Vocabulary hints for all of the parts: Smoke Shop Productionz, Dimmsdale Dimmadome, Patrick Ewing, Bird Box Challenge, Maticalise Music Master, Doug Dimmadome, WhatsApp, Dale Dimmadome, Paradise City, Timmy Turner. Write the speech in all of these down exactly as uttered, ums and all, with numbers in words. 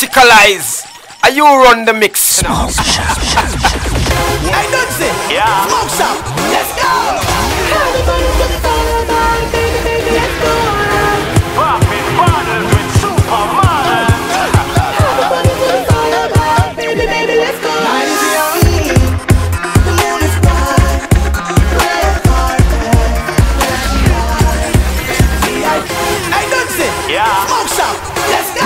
Maticalise, are you run the mix? No. I don't say. Yeah. Smoke shop. Let's go. Let's go. Popping bottles with Superman. Have a baby, baby, let's go. The moon is bright. We're far, we're I don't say. Yeah. Smoke shop. Let's go.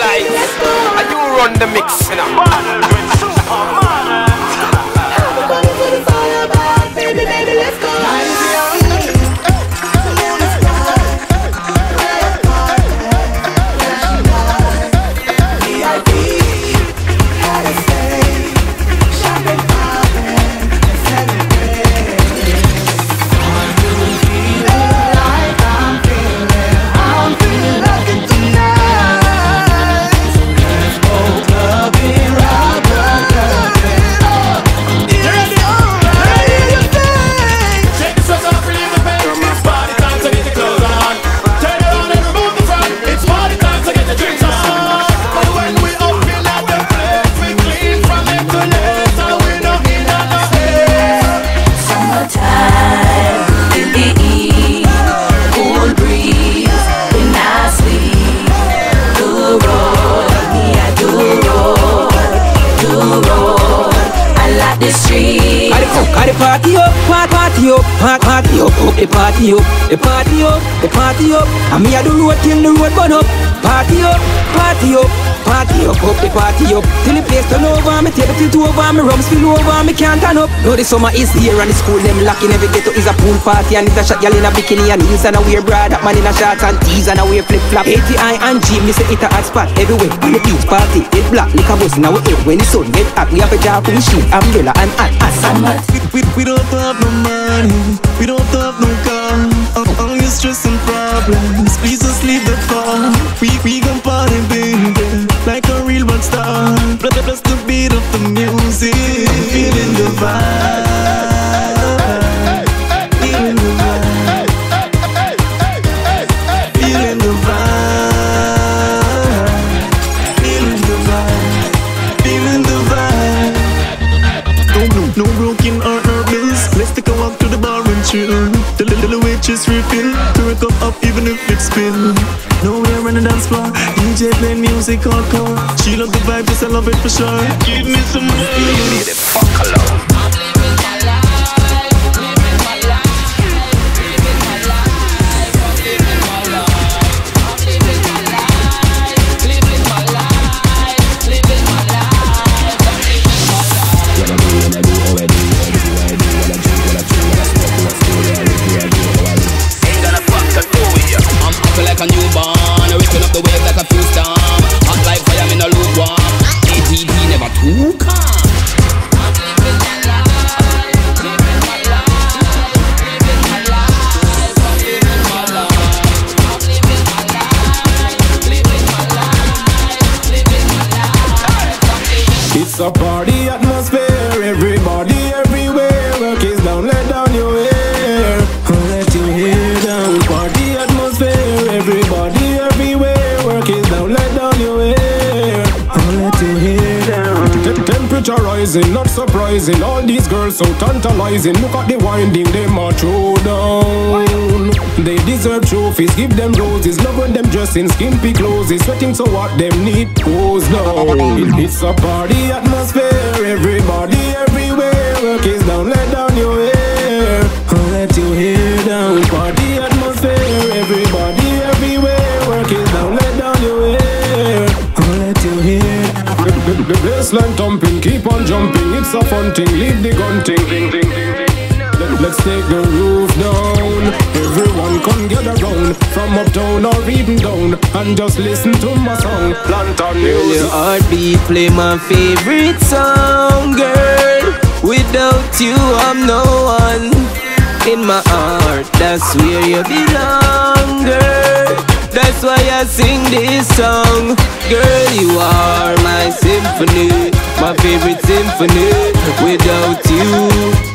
Maticalise, you run the mix, you know. Party up, party up, party up, the party up, the party up, the party up. And me I do road till the road burn up. Party up, party up, party up, up the party up. Till the place turn over, me table till two over, me rum spill over, me can't turn up. Now the summer is here and the school them locking. Every ghetto is a pool party and it's a shot. Y'all in a bikini and heels and a wear bra. That man in a shorts and tees and a wear flip flop. A T I and G, me say it a hot spot everywhere. On the beach party, it black like a bus now we when the sun get hot. We have a jar for machine, umbrella and hat. We, we don't have no money, we don't have no car. All your stress and problems, please just leave the phone. We, we can party, baby, like a real rock star. Bless the beat of the music, feeling the vibe, feeling the vibe, feeling the vibe, feeling the vibe, feeling the vibe. No, no, no broken heart. Let's take a walk to the bar and chill. The little waitress refill. Turn it up even if it's spill. Nowhere on the dance floor, D J playing music hardcore. She love the vibe, yes I love it for sure. Give me some more. You need it, fuck alone. I'm living my life, living my life, living my life, living my life. I'm living my life, living my life, living my life. I'm living my life. What I do, what I do, what I do. Like a newborn, ripping up the waves like a few storm. Hot like fire, I'm in a lukewarm. A T T never too calm. I'm living my life, living my life, living my life, living my life. I'm living my life, living my life, living my life. It's a party atmosphere, everybody, everywhere. Work is down, let down your hair. I'll let you hear down. Party atmosphere. Everybody, everywhere, work is down, let down your hair. I'll let you hear down. Temperature rising, not surprising. All these girls so tantalizing. Look at the winding, they march all down. They deserve trophies, give them roses. Love when them dressed in skimpy clothes. Sweating so what them need goes down. It's a party atmosphere. Everybody, everywhere, work is down, let down your hair. I'll let you hear down. Party atmosphere. Everybody, the baseline thumping, keep on jumping. It's a fun thing, leave the gun ting. Let's take the roof down. Everyone come get around, from uptown or even down, and just listen to my song. Lantern music. Will your heartbeat play my favorite song, girl? Without you, I'm no one. In my heart, that's where you belong, girl. That's why I sing this song. Girl, you are my symphony, my favorite symphony. Without you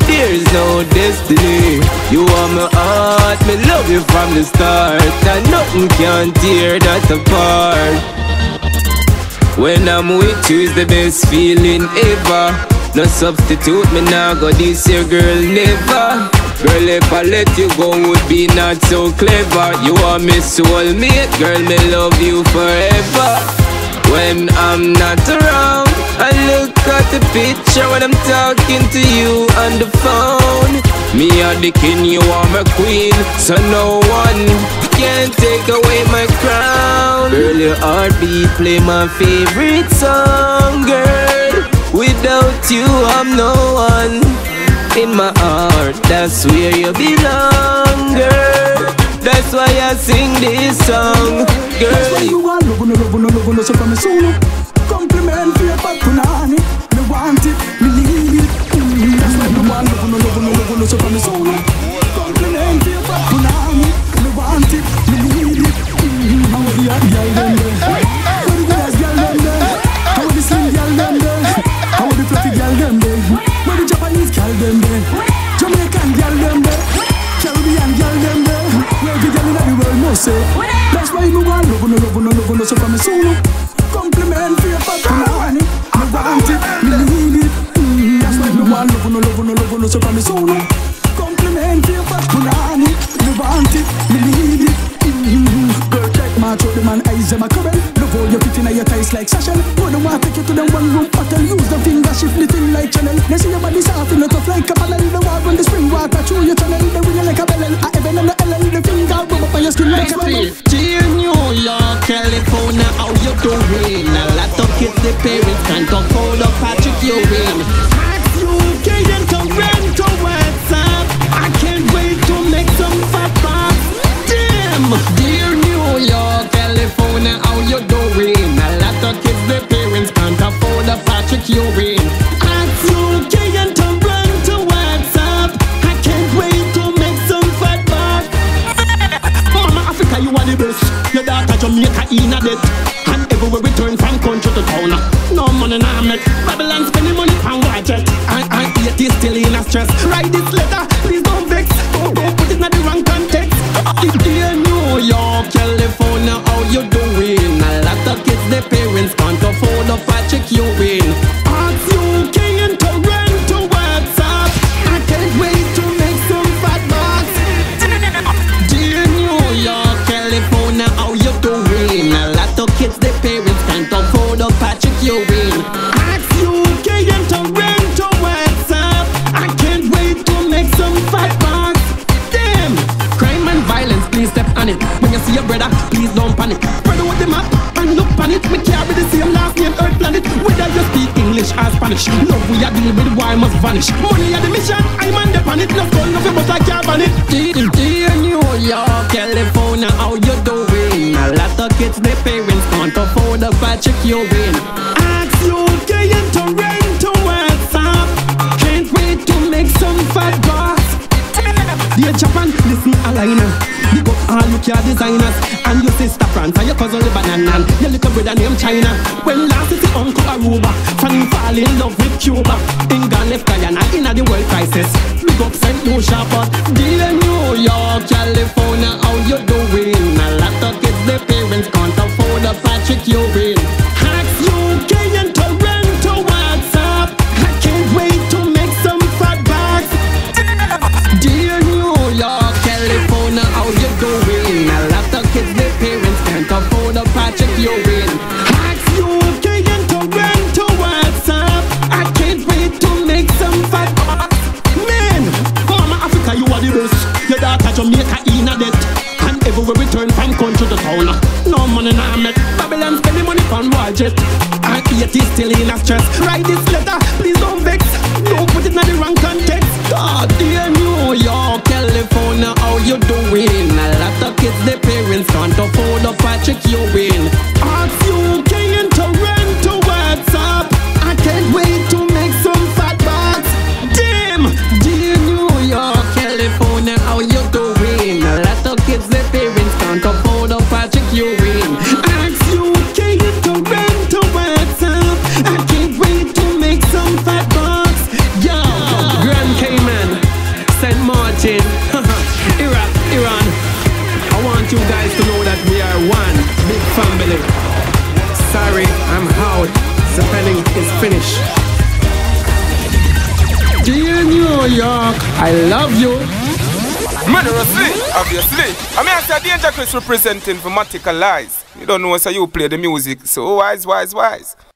There's no destiny. You are my heart, me love you from the start, and nothing can tear that apart. When I'm with you is the best feeling ever. No substitute, me now go this your girl never. Girl, if I let you go, would be not so clever. You are my soulmate, girl, me love you forever. When I'm not around, I look at the picture when I'm talking to you on the phone. Me are the king, you are my queen, so no one can take away my crown. Girl, your heartbeat play my favorite song, girl. Without you, I'm no one. In my heart, that's where you belong, girl. That's why I sing this song, girl. That's why you are loving, loving, loving, so for me solo. Compliment for your bakunani. Me want it, me need it. That's why you are loving, loving, loving, so for me solo. Compliment for your bakunani. Me want it, me need it. How are you, girl? Where the girls, girl, them there? How are the slim girl, them there? How the fluffy girl them there? Where the Japanese girl them there? Jamaican girl them there? Caribbean girl them there? Where the girl in the world must say? That's why you want love, no love, no love, no so for me solo. Compliment for your partner, honey. Me want it, me need it. That's why you want love, no love, no love, no so for me solo. Compliment for your partner, honey. Me want it, me need it. Girl, check my throat, the man eyes them a covered. Love all your fitting and your ties like sashen. Wouldn't want to take you to them one room hotel. Use the finger, shift the thing like channel. They see your body soft and tough like a ballon. The water when the spring water through your channel. They win you like a bellon, a heaven and a hell. The finger rub up on your skin like a bubble. Dear New York, California, how you doing? A lot of kids, the parents can't talk all of Patrick Ewing. As you can't come rent to WhatsApp, I can't wait to make some fat pop. Dear New York, California, how you doing? A lot of kids, their parents can't afford a Patrick Ewing. Ask you can't run to WhatsApp. I can't wait to make some fat back. From Africa, you are the best. Your daughter Jamaica in a debt. And everywhere we turn from country to town, no money now make. Babylon spending money on gadget. I I yet is still in a stress. Write this letter, please don't vex. Don't go put it in the wrong context. Dear New York, California, how you doing? A lot of kids, their parents can't afford a Patrick Ewing. Ask you can't run to WhatsApp. I can't wait to make some fat bucks. Dear New York, California, how you doing? A lot of kids, their parents can't afford a Patrick Ewing. Ask you can't run to WhatsApp. I can't wait to make some fat bucks. Violence, please step on it. When you see your brother, please don't panic. Spread out the map and look on it. We carry the same last name, Earth planet. Whether you speak English or Spanish, love we are dealing with, why must vanish. Money are the mission, I'm on the planet. No soul, nothing but I can't ban it. Dear, dear New York, California, how you doing? A lot of kids, their parents can't afford a Patrick Ewing. Ask you can't rent to WhatsApp. Can't wait to make some fat bucks. Dear Japan, listen Alina, you go all look your designers. And your sister France and your cousin Lebanon and your little brother named China. When last is the uncle Aruba, Fanny fall in love with Cuba. England left Guyana in the world crisis. Big up Saint Lucia, but dear New York, California, how you doing? A lot of kids, their parents can't afford a Patrick Ewing. Hacks you can't run to WhatsApp. I can't wait to make some fat bags. Dear how you doing? A lot of kids, their parents can't afford a Patrick Ewing. Ask you can't rent to WhatsApp. I can't wait to make some fat bucks. Man, from Africa you are the best. Your daughter Jamaica in a debt. And everywhere we turn from country to town, no money now met. Babylon spend the money from budget. I yet is still in a stress. Write this letter, please don't vex. Don't put it in the wrong context. God, dear New York, California, how you doing? A lot of kids, their parents can't afford a Patrick Ewing. Ask you can't rent to WhatsApp. I can't wait to make some fat bucks. Damn, dear New York, California, how you doing? A lot of kids, their parents can't afford a Patrick Ewing. Ask you can't rent to WhatsApp. I can't wait to make New York, I love you. Man, obviously, obviously. I mean, I said Danger Chris representing for Maticalise. You don't know, so you play the music, so wise, wise, wise.